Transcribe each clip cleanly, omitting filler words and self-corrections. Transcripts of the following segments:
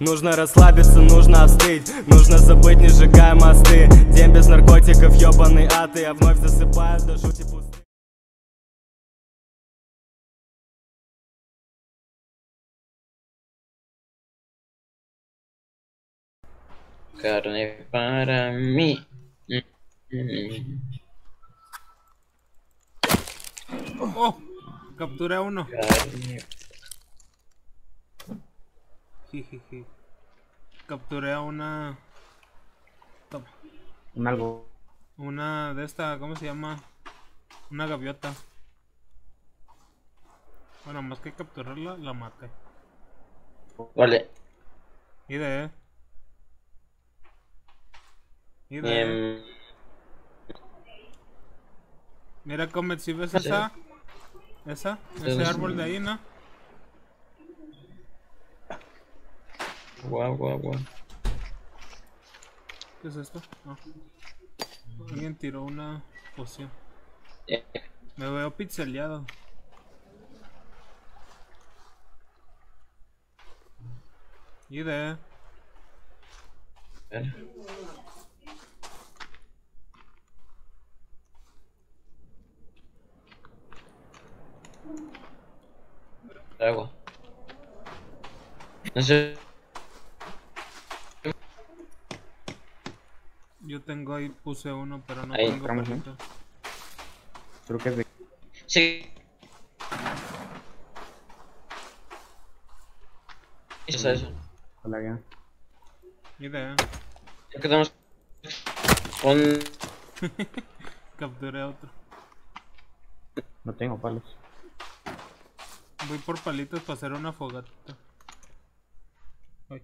Нужно расслабиться, нужно остыть, нужно забыть, не сжигая мосты. День без наркотиков, ёбаный ад, и я вновь засыпаю до жути пусты. Carne para mí. Oh, capturé a uno. Jijiji. Capturé a una. Toma. Un algo. Una de esta, ¿cómo se llama? Una gaviota. Bueno, más que capturarla, la maté. Vale. Y de. Mira, Comet, si ves esa, ese árbol de ahí, ¿no? Guau. ¿Qué es esto? Oh. Alguien tiró una poción. Me veo pixeleado. Y de. Agua. No sé. Yo tengo ahí, puse uno, pero no ahí, tengo perrito. Creo que es de... Sí. Eso es eso. Hola, ya. Mira. Es que tenemos... Capturé a otro. No tengo palos. Voy por palitos para hacer una fogata. Ay,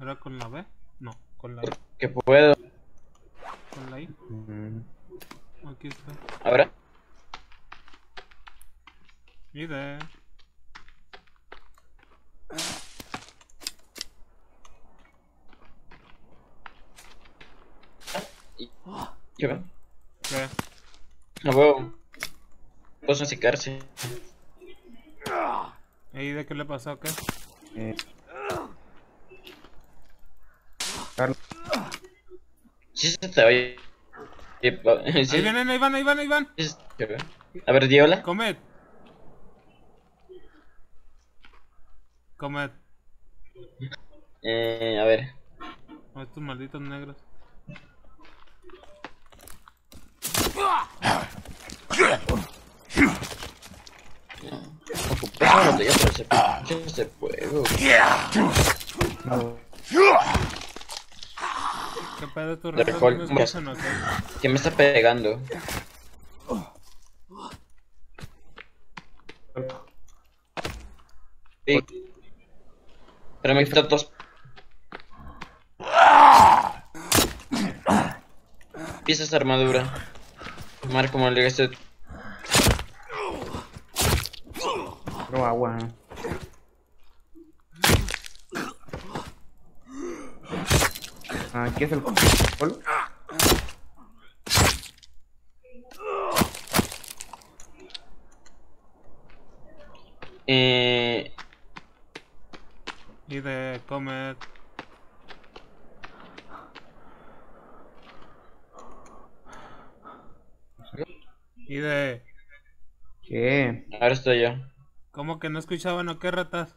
¿era con la B? No, con la I. Que puedo. ¿Con la I? Aquí está. ¿Ahora? Mire. ¿Qué ve? ¿Qué? No puedo. Puedo secarse. ¿Y de qué le pasó acá? Carlos. Sí, se te oye. Sí. Ahí vienen, ahí van. A ver, di hola. Comet. A ver. Oh, estos malditos negros. Ocupado ya por ese pinche juego. ¿Qué pedo tu recuerdo? No, ¿qué me está pegando? Sí. Pero me quitó dos piezas de armadura. Marco, como le gasté. No agua. Aquí es el control. Y de Comet. Y de. ¿Qué? Ahora estoy yo. ¿Cómo que no escuchaban o qué, ratas?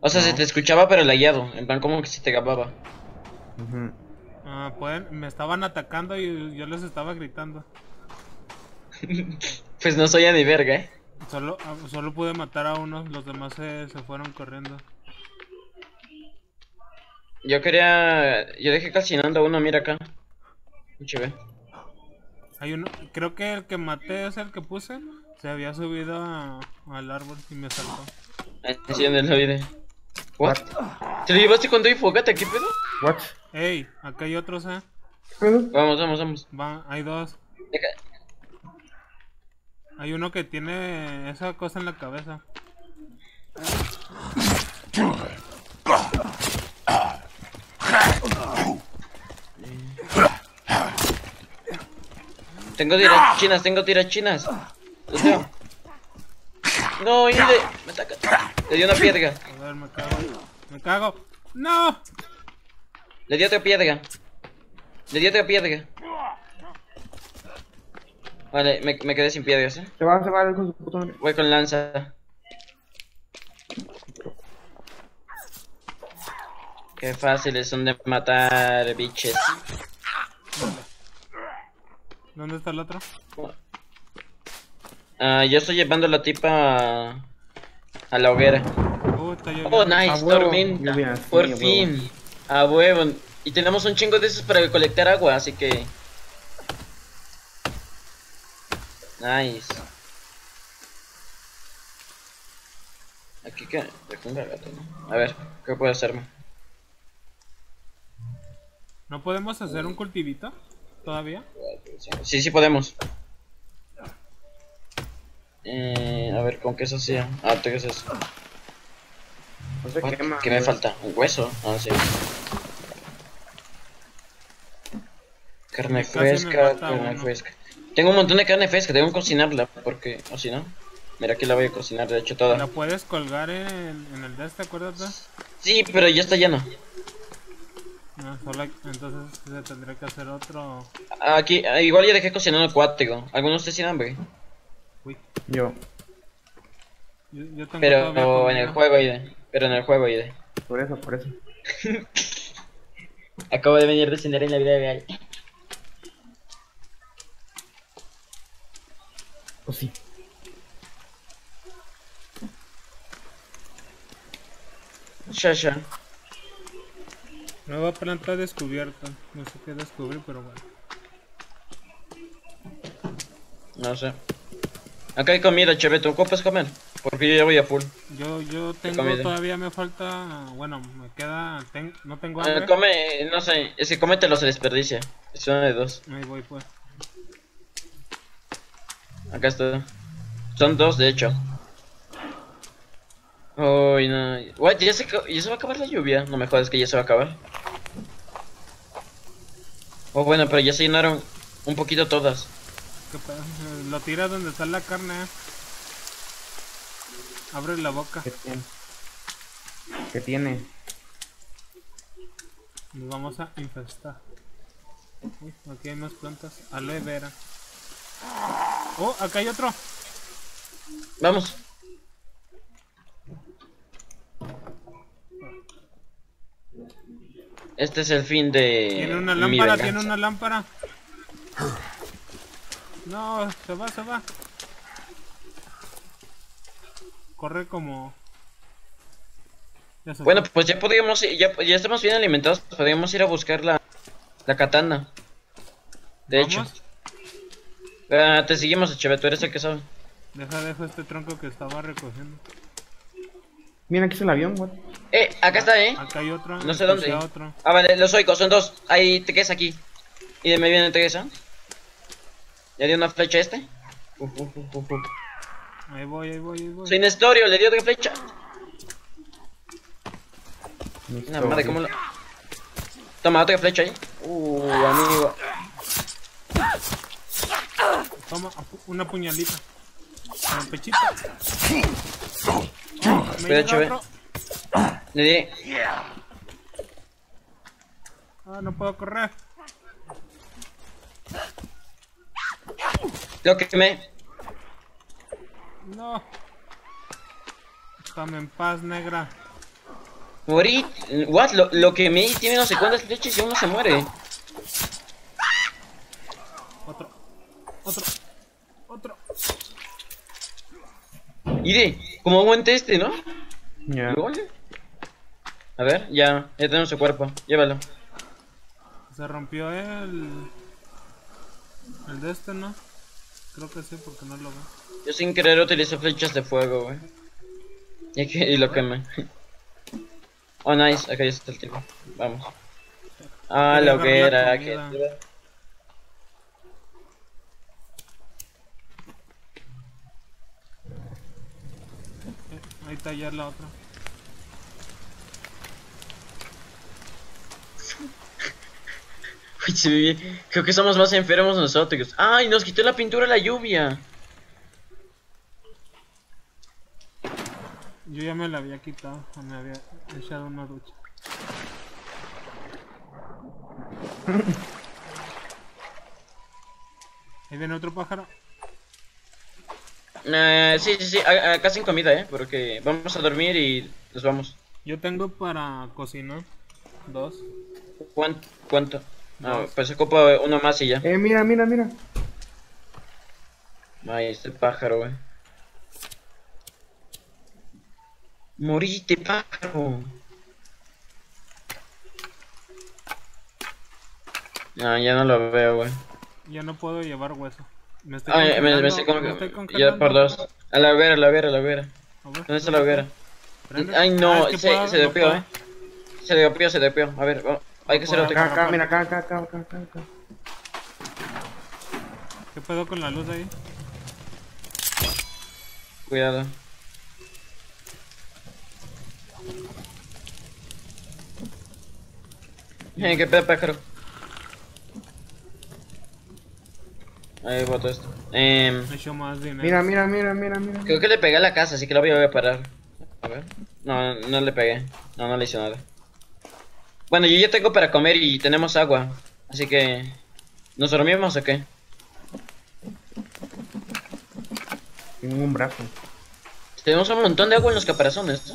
O sea, no. Se te escuchaba pero lagueado, en plan como que se te gababa. Pues me estaban atacando y yo les estaba gritando. Pues no soy a ni verga, ¿eh? Solo pude matar a uno, los demás se fueron corriendo. Yo dejé calcinando a uno, mira acá. Chévere. Hay uno, creo que el que maté es el que puse. Se había subido al árbol y me saltó. Enciende el aire. What? ¿Te lo llevaste con todo y fogata? ¿Qué pedo? What? Ey, acá hay otros, ¿eh? Vamos. Hay dos. Hay uno que tiene esa cosa en la cabeza. Tengo tirachinas. No, me ataca. Le dio una piedra. A ver, me cago. ¡No! Le dio otra piedra. Le dio otra piedra. Vale, me quedé sin piedras, ¿eh? Te vas a llevar con tu puto nombre. Voy con lanza. Qué fáciles son de matar, biches. ¿Dónde está el otro? Yo estoy llevando a la tipa a la hoguera. Oh, nice, tormenta. Por fin. A huevo. Y tenemos un chingo de esos para recolectar agua, así que... Nice. Aquí que... A ver, ¿qué puedo hacerme? ¿No podemos hacer un cultivito? ¿Todavía? Sí, sí podemos. A ver, ¿con qué se hacía? Ah, ¿qué es eso? No sé qué más. ¿Qué me falta? ¿Un hueso? Ah, sí. Carne fresca, carne fresca. Tengo un montón de carne fresca, tengo que cocinarla, porque... O si no... Mira, aquí la voy a cocinar, de hecho, toda. ¿La puedes colgar en el de este, acuérdate? Sí, pero ya está lleno. No, solo... Entonces se tendría que hacer otro... Aquí, igual ya dejé cocinando cuatro. ¿Algunos están sin hambre? Uy. Yo tengo pero en el juego, Ide. Pero en el juego, Ide. Por eso. Acabo de venir de cenar en la vida real. Oh, sí. Shasha. Nueva planta descubierta. No sé qué descubrir, pero bueno. No sé. Acá hay comida, chévere. ¿Tú ocupas comer? Porque yo ya voy a full. Yo tengo, todavía me falta... Bueno, me queda... No tengo hambre. Come, no sé. Es que cómetelo, se desperdicia. Es una de dos. Ahí voy, pues. Acá está. Son dos, de hecho. Uy, no. What, ya se va a acabar la lluvia. No me jodas que ya se va a acabar. Oh, bueno, pero ya se llenaron un poquito todas. ¿Qué pedo? Lo tira donde está la carne. Abre la boca. ¿Qué tiene? Nos vamos a infestar. Uy, aquí hay más plantas. Aloe vera. Oh, acá hay otro. Vamos. Este es el fin de... Tiene una lámpara. No, se va. Corre como... Bueno, pues ya podríamos... Ya estamos bien alimentados. Podríamos ir a buscar la katana. De hecho. Te seguimos, Echeve, tú eres el que sabe. Deja este tronco que estaba recogiendo. Mira, aquí es el avión, güey. Acá está, Acá hay otro. No sé dónde. Ah, vale, los oicos, son dos. Hay tres aquí. Y de me viene tres, ¿eh? ¿Le dio una flecha a este? Ahí voy. Soy Nestorio, le dio otra flecha. Una madre, ¿cómo lo...? Toma, otra flecha ahí. Amigo. Toma, una puñalita. En el pechito. Espera, chévere. Le di. Ah, no puedo correr. Lo quemé. No. Déjame en paz, negra. Morí. What? Lo quemé y tiene no sé cuántas leches y uno se muere. Otro. Ide, como aguante este, ¿no? Ya. Yeah. A ver, ya tenemos su cuerpo. Llévalo. Se rompió el de este, ¿no? Creo que sí, porque no lo veo. Yo sin querer utilicé flechas de fuego, güey. Y lo quemé. Oh, nice. Acá ya está el tipo. Vamos. Ah, la hoguera. Aquí. Ahí está ya la otra. Creo que somos más enfermos nosotros. ¡Ay! Nos quitó la pintura la lluvia. Yo ya me la había quitado. Me había echado una ducha. ¿Ahí viene otro pájaro? Sí, sí, sí, acá sin comida, porque vamos a dormir y nos vamos. Yo tengo para cocinar 2. ¿Cuánto? No, pues se ocupa uno más y ya. Mira, mira, mira. Ay, este pájaro, güey. Moriste, pájaro. No, ya no lo veo, güey. Ya no puedo llevar hueso. Me estoy congelando. Ya por 2. A la hoguera, a la hoguera, a la hoguera. ¿Dónde está la hoguera? Ay, no, se despió, Se despió, A ver, vamos. Hay que hacer otro. Acá, mira, acá. ¿Qué pedo con la luz ahí? Cuidado. ¿Qué pedo, pájaro? Ahí boto esto. Mira. Creo que le pegué a la casa, así que lo voy a parar. A ver. No, no le pegué. No, no le hice nada. Bueno, yo ya tengo para comer y tenemos agua. Así que... ¿Nos dormimos o qué? Tengo un brazo. Tenemos un montón de agua en los caparazones,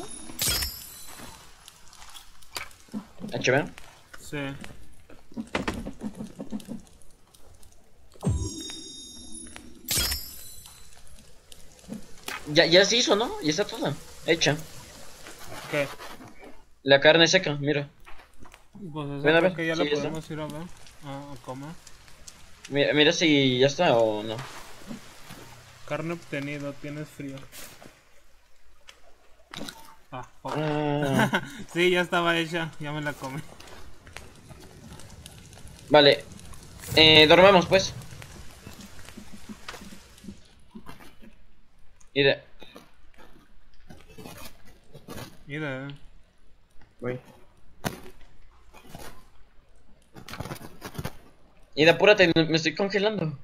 ¿no? ¿HB? Sí. Ya se hizo, ¿no? Ya está toda hecha. ¿Qué? La carne seca, mira. Pues eso bueno, creo que ya sí, la podemos ir a ver, a comer. Mira si ya está o no. Carne obtenida, tienes frío. Ah, fuck. Sí, ya estaba hecha, ya me la comí. Vale, dormamos pues. Mira. Voy. Y apúrate, me estoy congelando.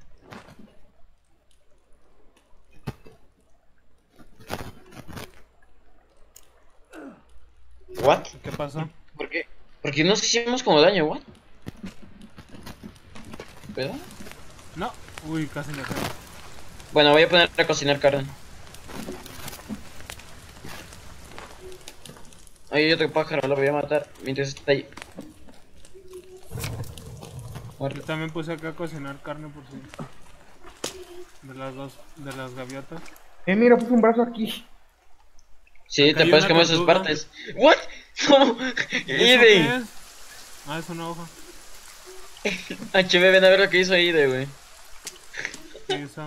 What? ¿Qué pasó? ¿Por qué nos hicimos como daño, what? ¿Verdad? No. Uy, casi me caigo. Bueno, voy a poner a cocinar carne. Hay otro pájaro, lo voy a matar mientras está ahí. Yo también puse acá a cocinar carne por si... De las gaviotas. Mira, puse un brazo aquí. Sí, acá te puedes comer sus partes. ¿What? No. Ide. Ah, es una hoja. HB, ven a ver lo que hizo Ide, güey. ¿Qué hizo?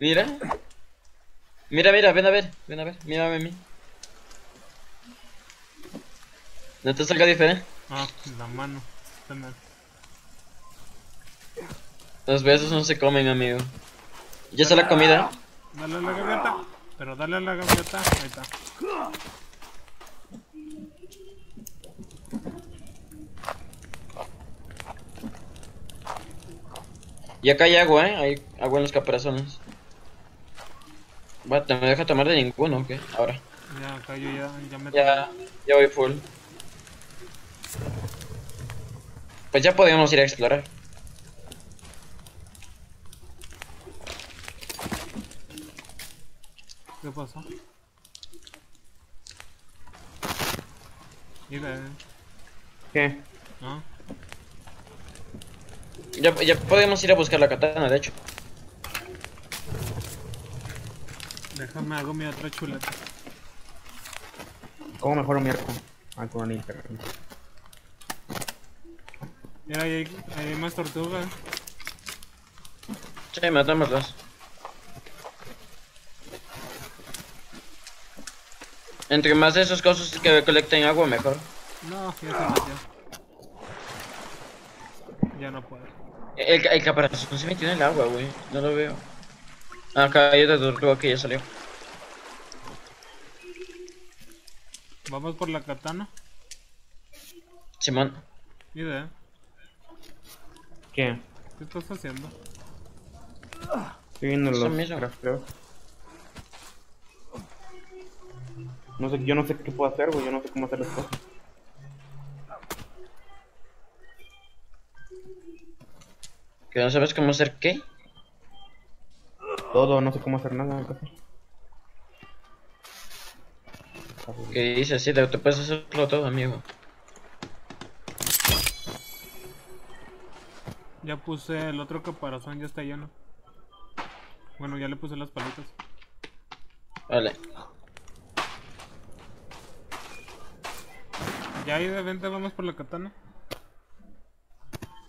Mira. Mira, ven a ver. Mírame a mí. ¿No te salga diferente? Ah, la mano. Los besos no se comen, amigo. ¿Ya está la comida? Dale a la gaviota. Pero dale a la gaviota. Ahí está. Y acá hay agua, Hay agua en los caparazones. Bueno, no me deja tomar de ninguno, ¿o qué? Ahora. Ya, acá yo ya me... Ya voy full. Pues ya podemos ir a explorar. ¿Qué pasó? Mira. ¿Qué? ¿No? Ya podemos ir a buscar la katana, de hecho. Déjame hago mi otra chuleta. ¿Cómo mejoro mi arco? Ah, con internet. Mira, hay más tortugas. Sí, matámoslas. Entre más de esos cosas que colecten agua, mejor. No, ya se metió. Ya no puedo. El caparazón se metió en el agua, güey. No lo veo. Acá hay otra tortuga que ya salió. ¿Vamos por la katana? Simón. Mira. ¿Qué? ¿Qué estás haciendo? Estoy viendo los crafteos. No sé, yo no sé qué puedo hacer, güey, yo no sé cómo hacer las cosas. ¿Que no sabes cómo hacer qué? Todo, no sé cómo hacer nada. ¿Qué dices? Sí, te puedes hacerlo todo, amigo. Ya puse el otro caparazón, ya está lleno. Bueno, ya le puse las paletas. Vale. Ya ahí de venta vamos por la katana.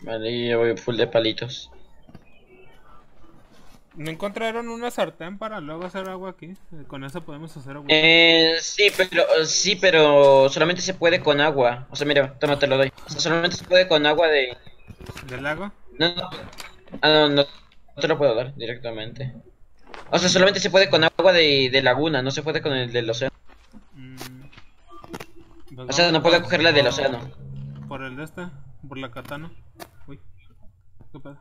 Vale, yo voy full de palitos. ¿No encontraron una sartén para luego hacer agua aquí? Con eso podemos hacer agua. Sí, pero solamente se puede con agua. O sea, mira, toma, te lo doy. O sea, solamente se puede con agua de... ¿Del lago? No, te lo puedo dar directamente. O sea, solamente se puede con agua de laguna, no se puede con el del océano. O sea, no puedo coger la del océano. Por el de este, por la katana. Uy, qué pedo.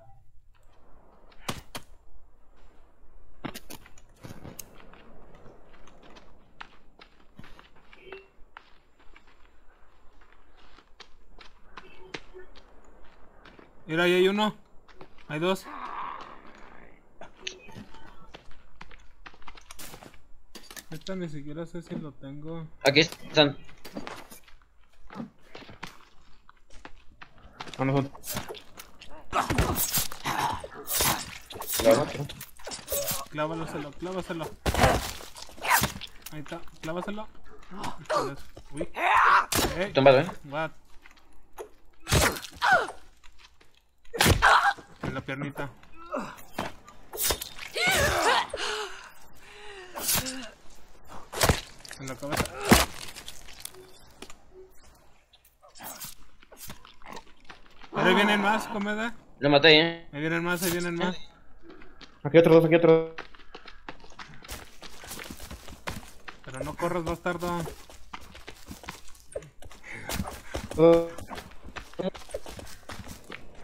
Mira, ahí hay uno. Hay dos. Esta ni siquiera sé si lo tengo. Aquí están. Vamos. Clávaselo. Ahí está, clávaselo. Uy. Hey. Tómbalo, What? En la piernita. En la cabeza. Ahí vienen más, comeda. Lo maté, Ahí vienen más. Aquí otro. Pero no corras, bastardo.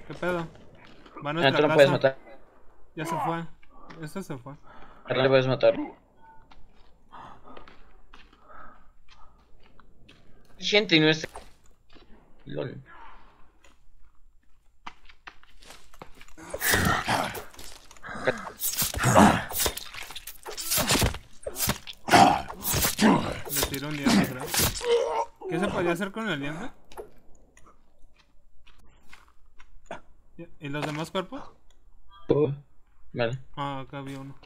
¿Qué pedo? Ya tú lo puedes matar. Ya se fue. Este se fue. Ahora lo puedes matar. Gente, no es... LOL. Le tiró un diente, creo. ¿Qué se podía hacer con el diente? ¿Y los demás cuerpos? Vale. Ah, acá había uno.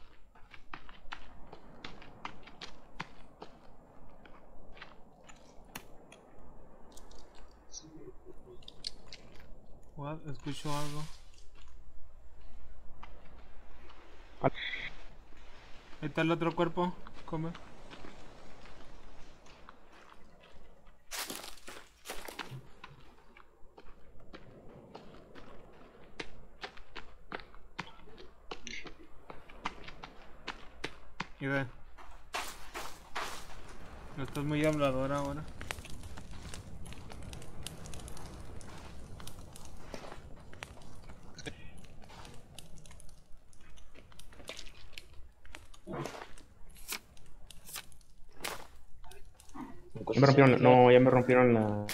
What? Escucho algo. Ahí está el otro cuerpo. Come. Y ve. No estás muy hablador ahora. Me rompieron, no, ya me rompieron la...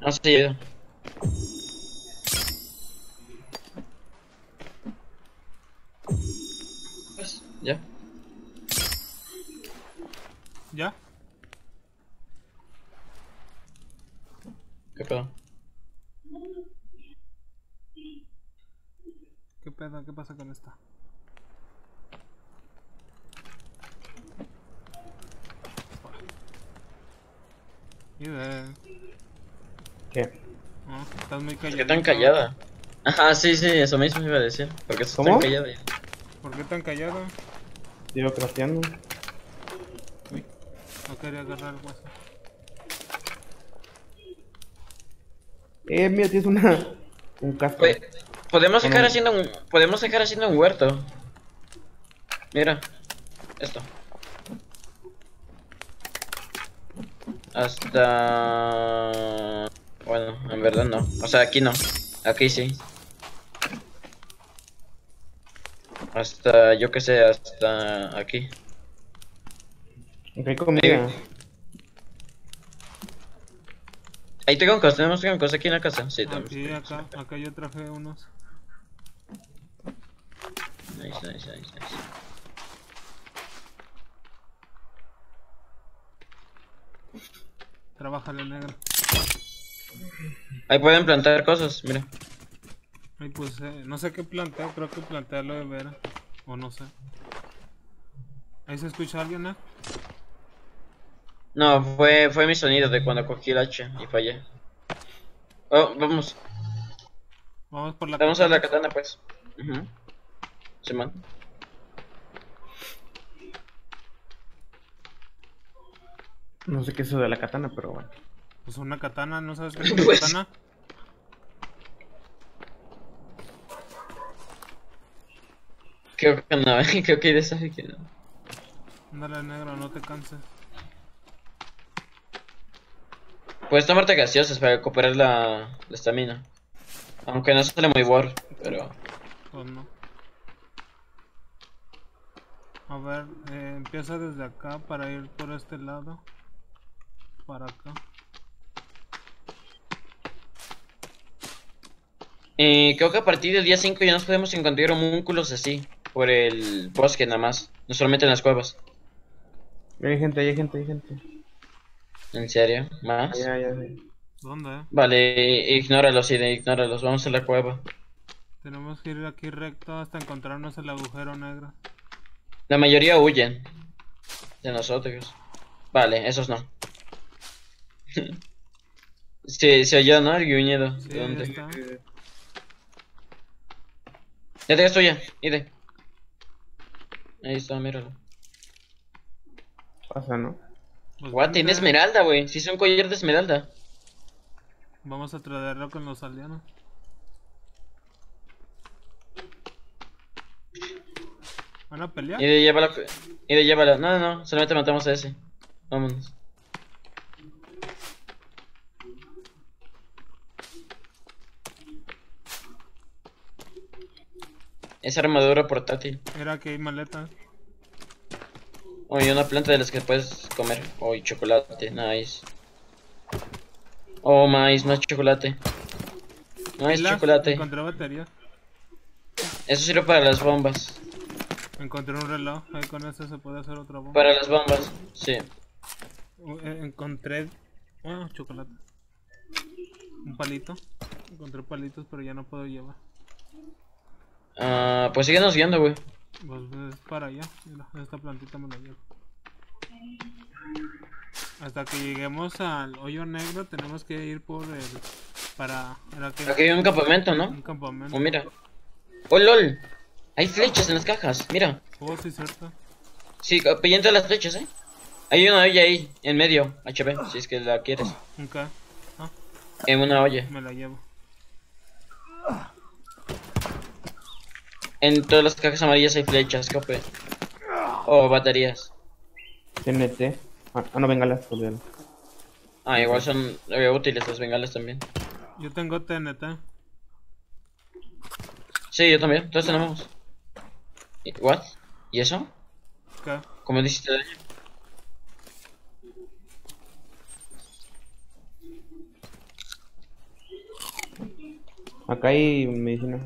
No se llega. Pues, ya. ¿Ya? ¿Qué pedo? ¿Qué pasa con esta? ¿Qué? Ah, estás muy callada. ¿Por qué tan callada? Ajá, sí, eso mismo iba a decir. ¿Por qué estás tan callada? ¿Por qué tan callada? Sigo crafteando. Uy, no quería agarrar el hueso. Mira, tienes un casco. Podemos dejar haciendo un huerto. Mira, esto. Hasta... Bueno, en verdad no. O sea, aquí no. Aquí sí. Hasta, yo que sé, hasta aquí. ¿Qué comida? Ahí tenemos troncos aquí en la casa. Sí, tenemos. Sí, acá yo traje unos. Nice. Trabájale, negro. Ahí pueden plantar cosas, mira. Ay, pues no sé qué plantar, creo que plantearlo de vera. O no sé. ¿Ahí se escucha alguien, eh? No, fue mi sonido de cuando cogí el hacha y fallé. Oh, vamos. Vamos por la katana. Vamos a la katana, pues. Uh-huh. Sí, man. No sé qué es eso de la katana, pero bueno. Pues una katana, ¿no sabes qué es una katana? Creo que no, creo que ya sabes que no. Ándale, negro, no te canses. Puedes tomarte gaseosas para recuperar la estamina. Aunque no sale muy war, pero... Pues no. A ver, empieza desde acá para ir por este lado. Para acá. Creo que a partir del día 5 ya nos podemos encontrar homúnculos así. Por el bosque nada más. No solamente en las cuevas. Hay gente. ¿En serio? ¿Más? Ya. ¿Dónde? Vale, ignóralos. Vamos a la cueva. Tenemos que ir aquí recto hasta encontrarnos el agujero negro. La mayoría huyen de nosotros. Vale, esos no. Se oyó, ¿no? El gruñido. Sí, ¿de dónde? Está. Ya te gasto ya, ide. Ahí está, míralo. Pasa, ¿no? Pues guau, tiene esmeralda, güey. Sí, es un collar de esmeralda. Vamos a traerlo con los aldeanos. ¿Van a pelear? Ide, llévala. No, solamente matamos a ese. Vámonos. Esa armadura portátil. Era que hay maleta. Oh, y una planta de las que puedes comer. Oh, y chocolate, nice. Oh, maíz, más chocolate. Nice, chocolate. Encontré batería. Eso sirve para las bombas. Encontré un reloj, ahí con eso se puede hacer otra bomba. Para las bombas, sí. Encontré... Oh, chocolate. Un palito. Encontré palitos, pero ya no puedo llevar. Ah, pues síguenos guiando, güey. Pues es para allá, mira, esta plantita me la llevo. Hasta que lleguemos al hoyo negro tenemos que ir por el... Aquí hay un campamento, ¿no? Un campamento. Oh, mira. ¡Oh, lol! Hay flechas en las cajas, mira. Oh, sí, cierto. Sí, pillé todas las flechas, ¿eh? Hay una olla ahí, en medio, HP, si es que la quieres. Ok. Ah. En una olla. Me la llevo. En todas las cajas amarillas hay flechas, copé. O baterías. TNT. Ah, no, bengalas, olvídalo. Ah, igual son útiles las bengalas también. Yo tengo TNT. Sí, yo también, todos tenemos. ¿What? ¿Y eso? ¿Qué? ¿Cómo le hiciste daño? Acá hay medicina.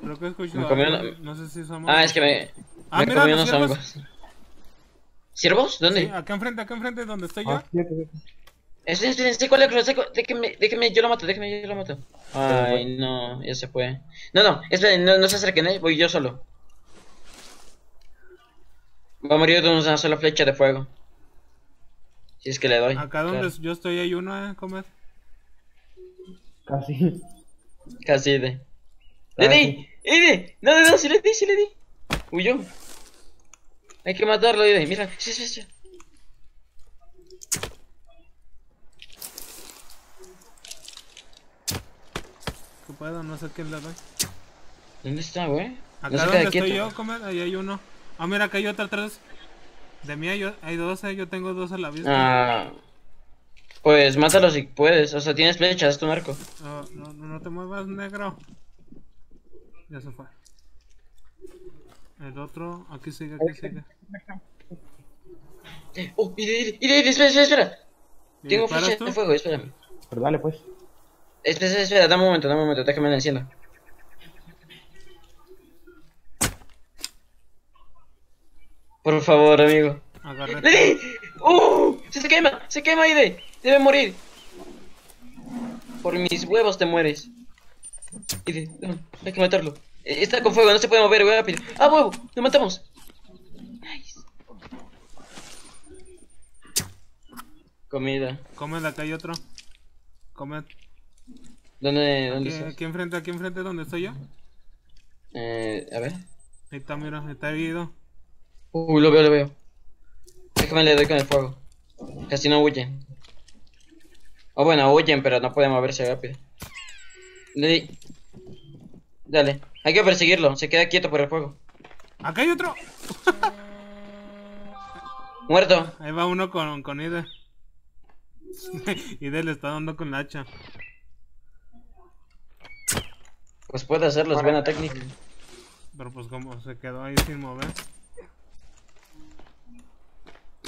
Creo que escucho no sé si somos... Ah, es que me comí unos hongos. ¿Ciervos? ¿Dónde? Sí, acá enfrente, donde estoy yo. Seco, déjeme, yo lo mato. Ay, no, ya se fue. No, espera, no se acerquen, voy yo solo. Va a morir de una sola flecha de fuego. Si es que le doy. Acá donde yo estoy hay uno, comer. Casi de... ¡Le di! No, sí le di. Huyó. Hay que matarlo, Ide. Mira, sí. ¿Qué puedo? No sé quién le doy. ¿Dónde está, güey? Acá donde estoy yo, comer. Ahí hay uno. Ah, mira, acá hay otro atrás. De mí hay dos, yo tengo dos a la vista. Ah. Pues mátalo si puedes, o sea, tienes flechas, es tu arco. No te muevas, negro. Ya se fue. El otro, aquí sigue, aquí sigue. Oh, espera. Tengo flechas de fuego, espérame. Pero dale pues. Espera, dame un momento, déjame la encienda. Por favor, amigo. Agarré. ¡Oh! Se quema, Aide. Debe morir. Por mis huevos te mueres. Aide, hay que matarlo. Está con fuego, no se puede mover, voy rápido. ¡Ah, huevo! ¡Lo matamos! Nice. Comida. Comed, acá hay otro. Comed. ¿Dónde estás? Aquí enfrente, ¿dónde estoy yo? A ver. Ahí está, mira, está herido. Lo veo. Déjame le doy con el fuego. Casi no huyen. O bueno, huyen, pero no pueden moverse rápido. Dale, hay que perseguirlo. Se queda quieto por el fuego. Acá hay otro. Muerto. Ahí va uno con Ide. Ide le está dando con la hacha. Pues puede hacerlo, es buena técnica. Pero pues como se quedó ahí sin mover.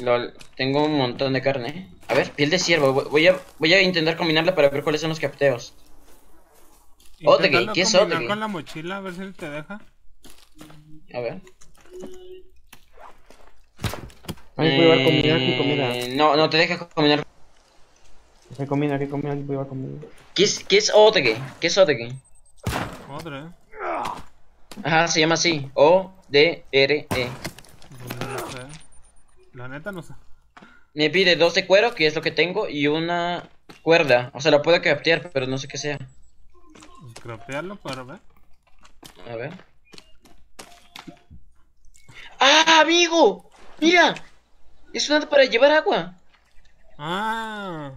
Lol, tengo un montón de carne, ¿eh? A ver, piel de ciervo, voy a intentar combinarla para ver cuáles son los capteos. Otegui, ¿qué es Otegui? Con la mochila, a ver si te deja. A ver. Ahí voy a combinar, aquí comida. No te deja combinar. ¿Qué combina? Voy a combinar. ¿Qué es Otegui? ¿Qué es Otegui? Madre. Ajá, se llama así, O-D-R-E. La neta no sé. Me pide 2 de cuero, que es lo que tengo, y una cuerda. O sea, la puedo craftear, pero no sé qué sea. Craftearlo para ver. A ver. ¡Ah, amigo! ¡Mira! Es una para llevar agua. Ah.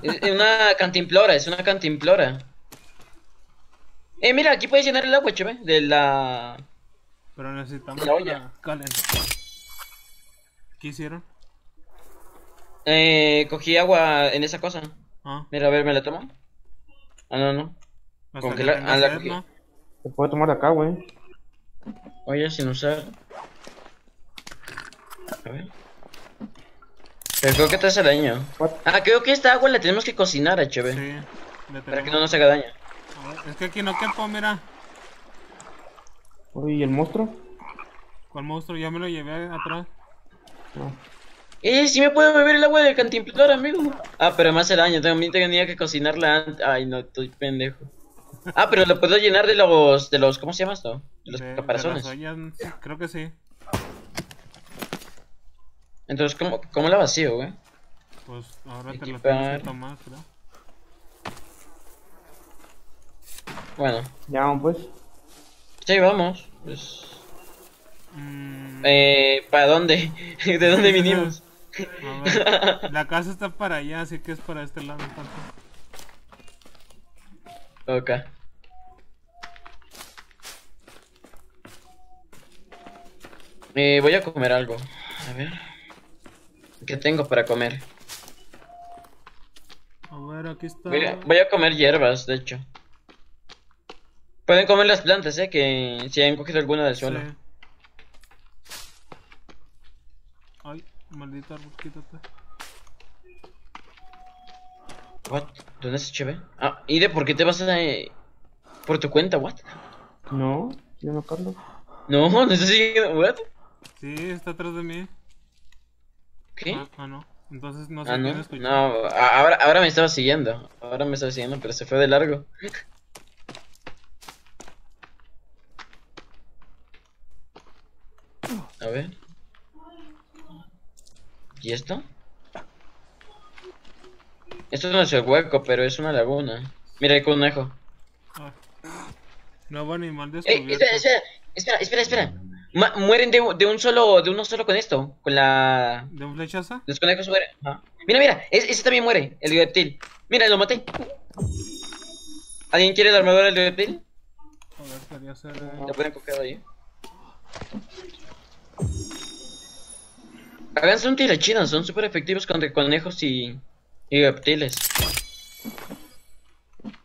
Es una cantimplora, mira, aquí puedes llenar el agua, chévere, de la... Pero necesitamos de la olla. ¿Qué hicieron? Cogí agua en esa cosa. Ah. Mira, a ver, ¿me la tomo? Ah, no. La cogí. ¿No? Te puedo tomar de acá, güey. Oye, sin usar. A ver. Pero creo que te hace daño. What? Ah, creo que esta agua la tenemos que cocinar, HB. Sí, para que no nos haga daño. A ver, es que aquí no quepo, mira. Uy, ¿y el monstruo? ¿Cuál monstruo? Ya me lo llevé atrás. No. Si me puedo beber el agua del cantimplora, amigo. Ah, pero me hace daño, también tenía que cocinarla antes. Ay, no, estoy pendejo. Ah, pero lo puedo llenar de los ¿cómo se llama esto? De los caparazones. Creo que sí. Entonces, ¿cómo la vacío, güey? Pues ahora te lo tienes que tomar, creo. Bueno. Ya vamos, pues. Sí, vamos, pues. ¿Para dónde? ¿De dónde vinimos? A ver, la casa está para allá, así que es para este lado. Ok. Voy a comer algo. A ver. ¿Qué tengo para comer? A ver, aquí está. Voy a comer hierbas, de hecho. Pueden comer las plantas, que si han cogido alguna del suelo. Sí. Maldito árbol, quítate. What? ¿Dónde es HB? Ah, Ide, ¿por qué te vas a... por tu cuenta, what? No, yo no cargo. No estoy siguiendo, what? Sí, está atrás de mí. ¿Qué? Ah, no, entonces no sé quién escuchó. No, ahora me estaba siguiendo. Pero se fue de largo. A ver. ¿Y esto? Esto no es el hueco, pero es una laguna. Mira el conejo. Ah. Nuevo animal descubierto. Espera. Mueren de uno solo con esto. Con la... ¿De un flechazo? Los conejos mueren. Ah. Mira. Ese también muere. El reptil. Mira, lo maté. ¿Alguien quiere la armadura del reptil? A ver, quería hacer... La pueden coger ahí. Háganse un tirachinas, son súper efectivos contra conejos y Y reptiles.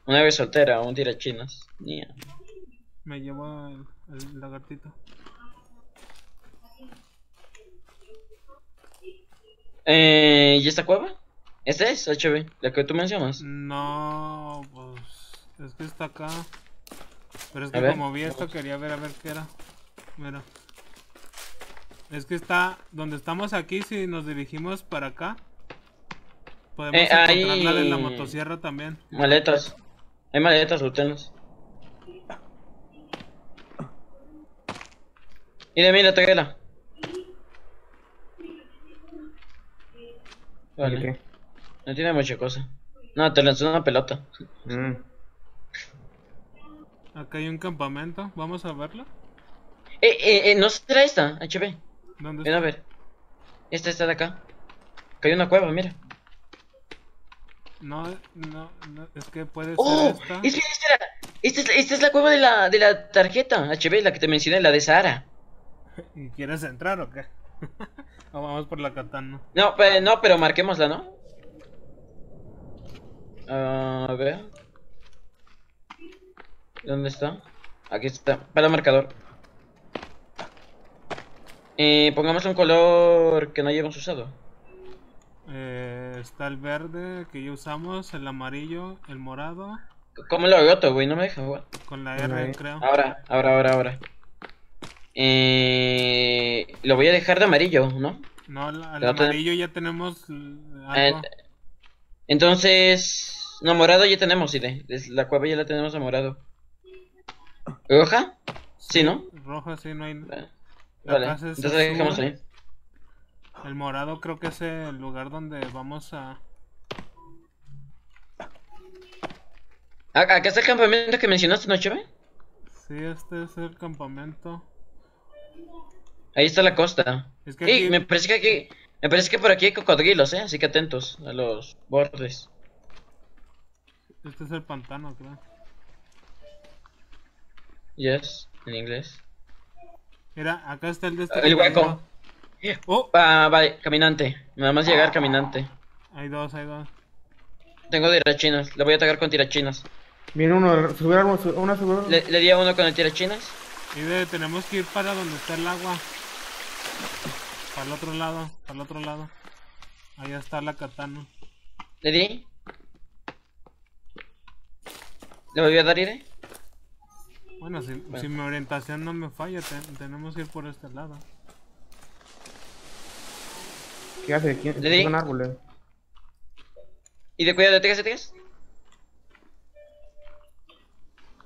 Una vez soltera, un tirachinas. Yeah. Me llevó el lagartito. ¿Y esta cueva? ¿Esta es, HB? ¿La que tú mencionas? No, pues... es que está acá. Pero es que ver, como vi esto, quería ver a ver qué era. Mira. Es que está... donde estamos aquí, si nos dirigimos para acá... podemos encontrarla de la motosierra también. Maletas. Hay maletas, ustedes. Mira, mira, tráela. Vale. Okay. No tiene mucha cosa. No, te lanzó una pelota. Acá hay un campamento, vamos a verlo. No será esta, HB. ¿Dónde está? Ven a ver. Esta de acá. Acá hay una cueva, mira. No, es que puede ser esta. Es que esta es la cueva de la tarjeta, HB, la que te mencioné, la de Sahara. ¿Y quieres entrar o qué? O vamos por la katana. No, pero marquémosla, ¿no? A ver. ¿Dónde está? Aquí está, para el marcador. Pongamos un color que no hayamos usado. Está el verde que ya usamos, el amarillo, el morado. ¿Cómo lo agoto, güey? No me deja jugar. Con la R, creo. Ahora. Lo voy a dejar de amarillo, ¿no? No, al amarillo ya tenemos algo. Entonces... no, morado ya tenemos, ¿sí? La cueva ya la tenemos a morado. ¿Roja? Sí, ¿no? Roja, sí, no hay... Vale, entonces dejamos ahí. El morado creo que es el lugar donde vamos a... ¿Acá está el campamento que mencionaste, no, Cheve? Sí, este es el campamento. Ahí está la costa. Es que aquí... me parece que por aquí hay cocodrilos, así que atentos a los bordes. Este es el pantano, creo. Yes, en inglés. Mira, acá está el de este. El hueco. Vale, caminante. Nada más llegar, caminante. Hay dos. Tengo tirachinas, le voy a atacar con tirachinas. Viene uno, subir una segura. Le di a uno con el tirachinas. Tenemos que ir para donde está el agua. Para el otro lado. Allá está la katana. ¿Le di? ¿Le volví a dar aire? Bueno, si mi orientación no me falla, tenemos que ir por este lado. ¿Qué hace? ¿Le di? Son árboles. ¿Y de cuidado de tres?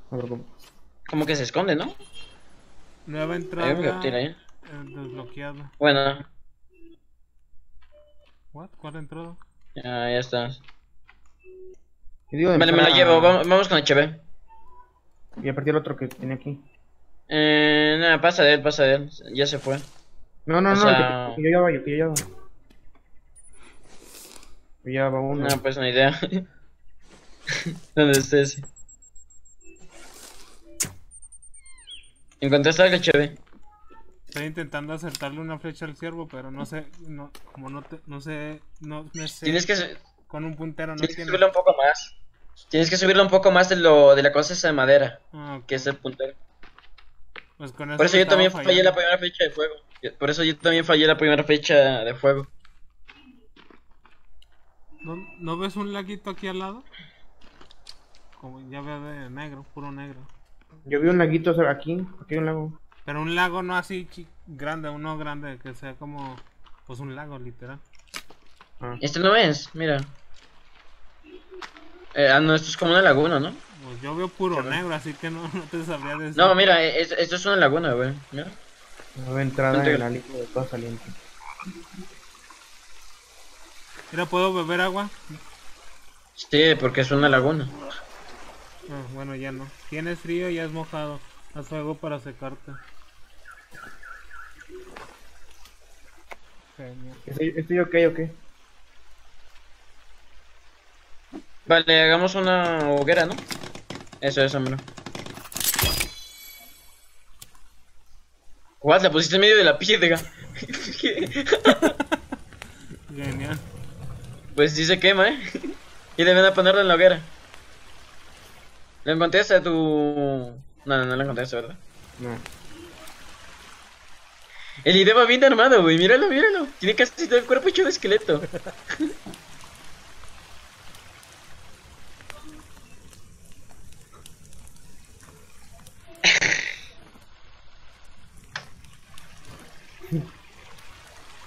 A ver, ¿cómo? Como que se esconde, ¿no? Nueva entrada. Desbloqueado. Bueno. ¿Cuál entrada? Ya está. Vale, me lo llevo. Vamos con HB. Voy a partir el otro que tiene aquí. Nada, pasa de él. Ya se fue. No, que yo ya va. Ya va uno. No, pues no hay idea. ¿Dónde está ese? ¿Encontraste algo, HB? Estoy intentando acertarle una flecha al ciervo, pero no sé. Tienes que... con un puntero no tienes que subirlo un poco más. Tienes que subirlo un poco más de la cosa esa de madera, que es el puntero. Pues con eso por eso yo también fallé la primera flecha de fuego. ¿No ves un laguito aquí al lado? Como ya veo de negro, puro negro. Yo vi un laguito aquí hay un lago. Pero un lago no así grande, uno grande, que sea como... pues un lago, literal. Este no es, mira. No, esto es como una laguna, ¿no? Pues yo veo puro negro, así que no te sabría decir. No, mira, esto es una laguna, güey, mira. No veo entrada en la líquido de todo saliente. Mira, ¿puedo beber agua? Sí, porque es una laguna. Bueno, ya no. Tienes frío y has mojado. Haz algo para secarte. Genial. ¿Estoy ok? Vale, hagamos una hoguera, ¿no? Eso, mira. ¿What? La pusiste en medio de la piedra. Genial. pues sí se quema, ¿eh? Y deben a ponerlo en la hoguera. ¿Lo encontré a tu...? No lo encontré, ¿verdad? No. El ID va bien armado, güey. Míralo, míralo. Tiene casi todo el cuerpo hecho de esqueleto.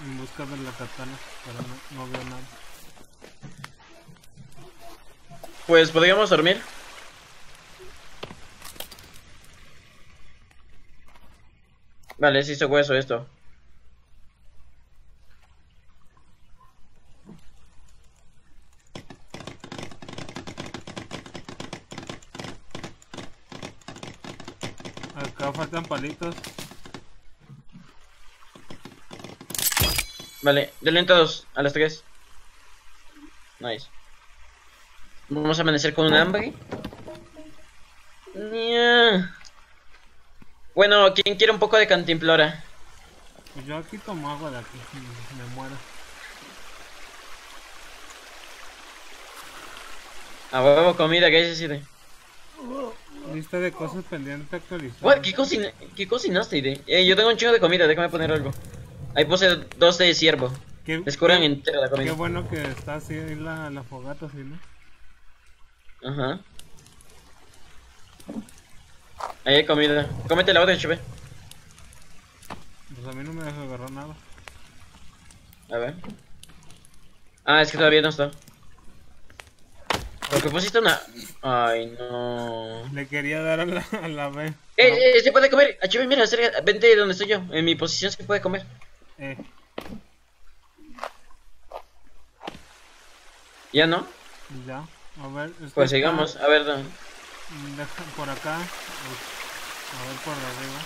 En busca de la katana, pero no veo nada. Pues podríamos dormir. Vale, se hizo hueso esto. Acá faltan palitos. Vale, denle en todos, a las 3. Nice. Vamos a amanecer con un hambre. Yeah. Bueno, ¿quién quiere un poco de cantimplora? Yo aquí tomo agua de aquí, me muero. A huevo, comida, ¿qué dices, Ide? Lista de cosas pendientes actualizadas. ¿Qué cocinaste, Ide? Yo tengo un chingo de comida, déjame poner algo. Ahí puse 2 de ciervo. Les curan entera la comida. Qué bueno que está así la fogata, ¿sí, no? Ajá. Ahí hay comida. Cómete la otra, HP. Pues a mí no me deja agarrar nada. A ver. Ah, es que todavía no está. Porque pusiste una... Ay, no... Le quería dar a la B. Se puede comer. HP, mira, acerca. Vente donde estoy yo. En mi posición se puede comer. ¿Ya no? Ya. A ver... Pues sigamos. A ver, dame. Por acá. A ver, por arriba.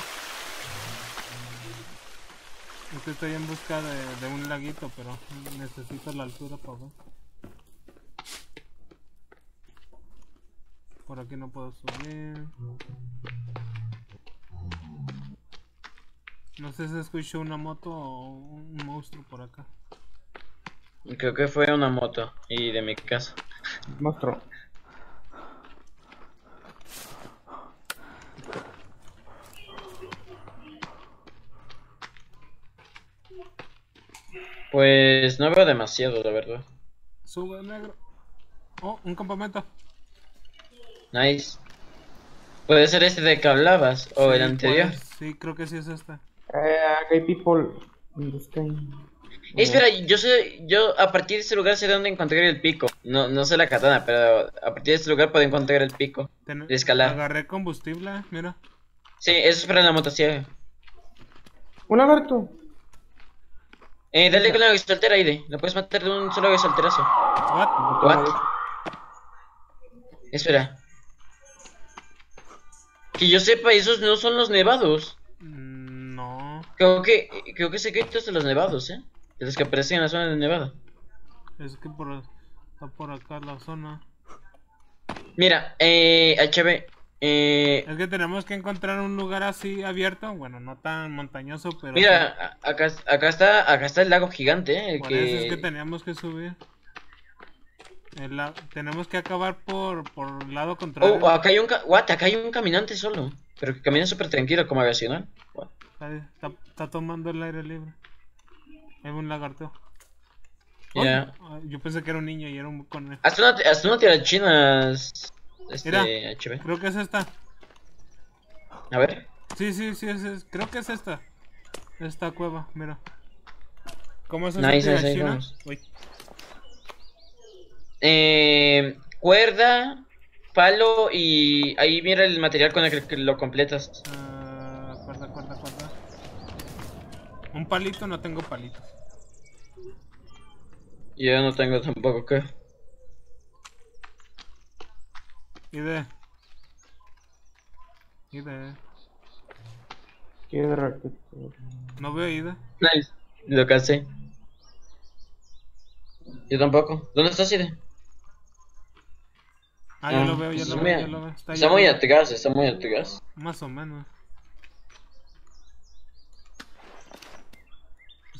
Estoy en busca de un laguito, pero necesito la altura para ver. Por aquí no puedo subir. No sé si escuchó una moto o un monstruo por acá. Creo que fue una moto. Y de mi casa. Monstruo. Pues no veo demasiado, la verdad. Sube, negro. Oh, un campamento. Nice. Puede ser este de que hablabas, o sí, el anterior. Pues, sí, creo que sí es este. Hay people in the sky. Espera, yo a partir de este lugar sé dónde encontrar el pico. No sé la katana, pero a partir de este lugar puedo encontrar el pico. De escalar. Agarré combustible, mira. Sí, eso es para la motosierra. Un lagarto. Dale con la guisoltera, Ide. Lo puedes matar de un solo guisolterazo. What? Espera. Que yo sepa, esos no son los nevados. No. Creo que se quitó de los nevados, de los que aparecen en la zona de Nevada. Es que está por acá la zona. Mira, HB. Es que tenemos que encontrar un lugar así abierto, bueno, no tan montañoso, pero... Mira, acá está el lago gigante, por que... eso es que teníamos que subir. Tenemos que acabar por el lado contrario. Oh, acá hay un caminante solo, pero que camina súper tranquilo, como agacional. Está tomando el aire libre. Es un lagarto. Yeah. Oh, yo pensé que era un niño y era un conejo. Hasta una tira chinas... Mira, HB. Creo que es esta. A ver. Sí, creo que es esta. Esta cueva, mira. ¿Cómo es esta? Nice, vamos. Cuerda, palo y... Ahí mira el material con el que lo completas. Cuerda. Un palito, no tengo palitos. Yo no tengo tampoco, ¿qué? Ide. ¿Qué raquete? No veo Ide. Nice. Lo cansé. Yo tampoco. ¿Dónde estás, Ide? Ya lo veo, ya lo veo. Está muy atrás, Más o menos.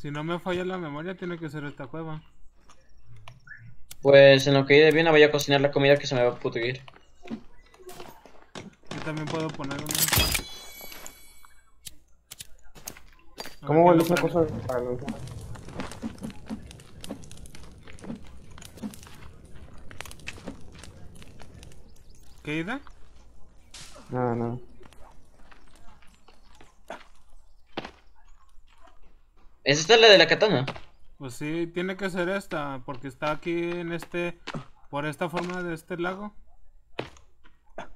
Si no me falla la memoria, tiene que ser esta cueva. Pues en lo que iré bien, voy a cocinar la comida que se me va a pudrir. Yo también puedo poner una. ¿Cómo vuelves una cosa? ¿Qué idea? Nada, nada. ¿Es esta la de la katana? Pues sí, tiene que ser esta, porque está aquí en este... por esta forma de este lago.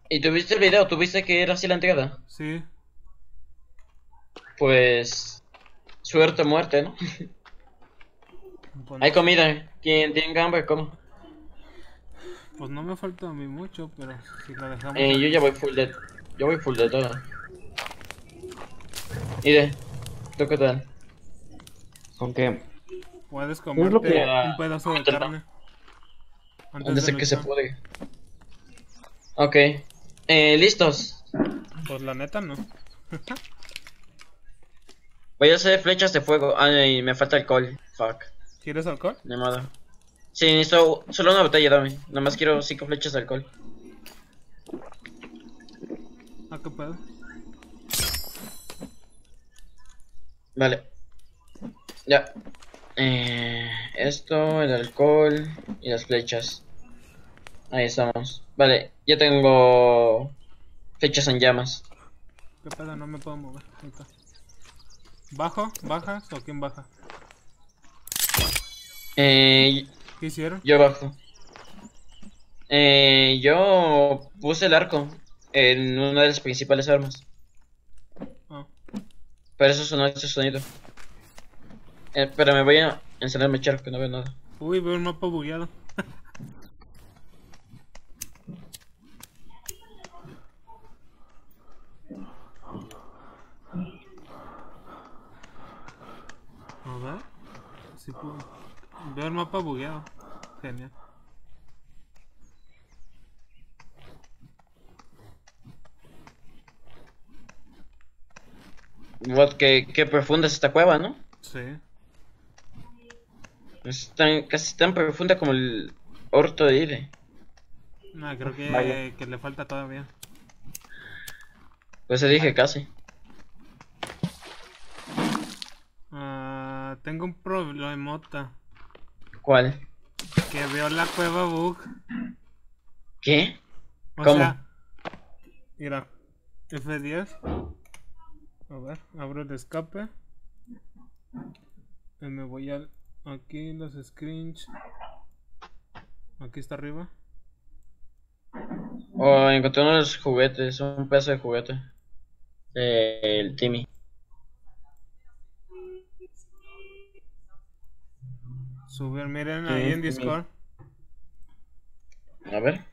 ¿Y tuviste el video? ¿Tuviste que era así la entrada? Sí. Pues... suerte o muerte, ¿no? Bueno. Hay comida, quien tenga hambre, coma. Pues no me falta a mí mucho, pero si la dejamos... yo ya voy full de... yo voy full de todo. Mire, ¿tú qué tal? ¿Con qué? Puedes comerte un pedazo de carne antes de que se pudre. Ok, ¿listos? Pues la neta no. Voy a hacer flechas de fuego. Ay, me falta alcohol, fuck. ¿Quieres alcohol? De modo. Sí, necesito solo una botella, dame. Nomás quiero 5 flechas de alcohol. Ah, qué pedo. Vale. Ya. Esto, el alcohol y las flechas. Ahí estamos. Vale, ya tengo flechas en llamas. ¿Qué pedo? No me puedo mover. Ahí está. ¿Bajo? ¿Bajas o quién baja? ¿Qué hicieron? Yo bajo. Yo puse el arco en una de las principales armas. Oh. Pero eso sonó ese sonido. Pero me voy a encender mi charco, que no veo nada. Uy, veo un mapa bugueado. A ver, si puedo. Veo el mapa bugueado. Genial. What, que profunda es esta cueva, ¿no? Sí. Es tan, casi tan profunda como el orto de Ile. No, creo que, vale, que le falta todavía. Pues se dije casi. Tengo un problemota. ¿Cuál? Que veo la cueva bug. ¿Qué? O ¿cómo? Sea, mira, F10. A ver, abro el escape. Y me voy al... aquí los screens. Aquí está arriba. Oh, encontré unos juguetes, un pedazo de juguete. El Timmy. Subir, miren ahí en Discord. A ver.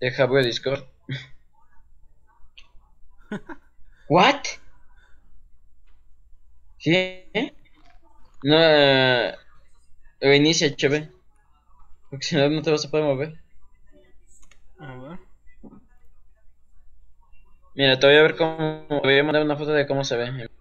Deja voy a Discord. What? ¿Qué? No, reinicia, chévere. Porque si no, no te vas a poder mover. A ver. Mira, te voy a ver cómo. Voy a mandar una foto de cómo se ve.